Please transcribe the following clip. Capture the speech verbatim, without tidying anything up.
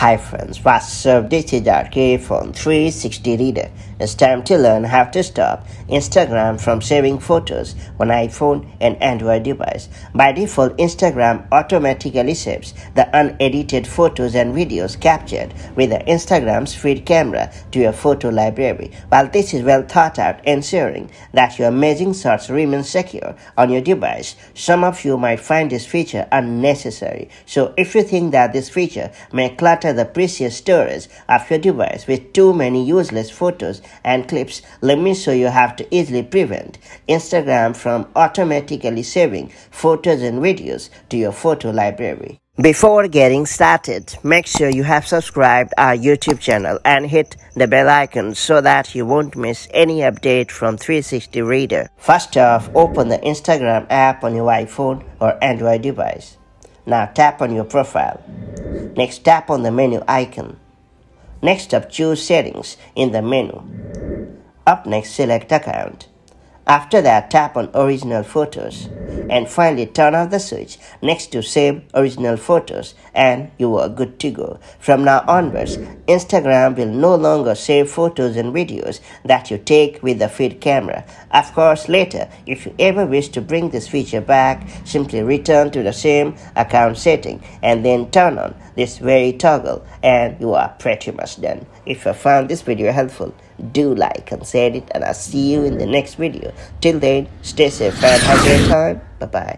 Hi friends, what's up? This is R K from three sixty Reader. It's time to learn how to stop Instagram from saving photos on iPhone and Android device. By default, Instagram automatically saves the unedited photos and videos captured with the Instagram's feed camera to your photo library. While this is well thought out, ensuring that your amazing shots remain secure on your device, some of you might find this feature unnecessary. So if you think that this feature may clutter the precious storage of your device with too many useless photos and clips, let me show you how to easily prevent Instagram from automatically saving photos and videos to your photo library. Before getting started, make sure you have subscribed our YouTube channel and hit the bell icon so that you won't miss any update from three sixty Reader. First off, open the Instagram app on your iPhone or Android device. Now tap on your profile. Next, tap on the menu icon. Next up, choose Settings in the menu. Up next, select Account. After that, tap on Original Photos. And finally, turn off the switch next to Save Original Photos, and you are good to go. From now onwards, Instagram will no longer save photos and videos that you take with the feed camera. Of course, later, if you ever wish to bring this feature back, simply return to the same account setting and then turn on this very toggle, and you are pretty much done. If you found this video helpful, do like and share it, and I'll see you in the next video. Till then, stay safe and have a great time. Bye-bye.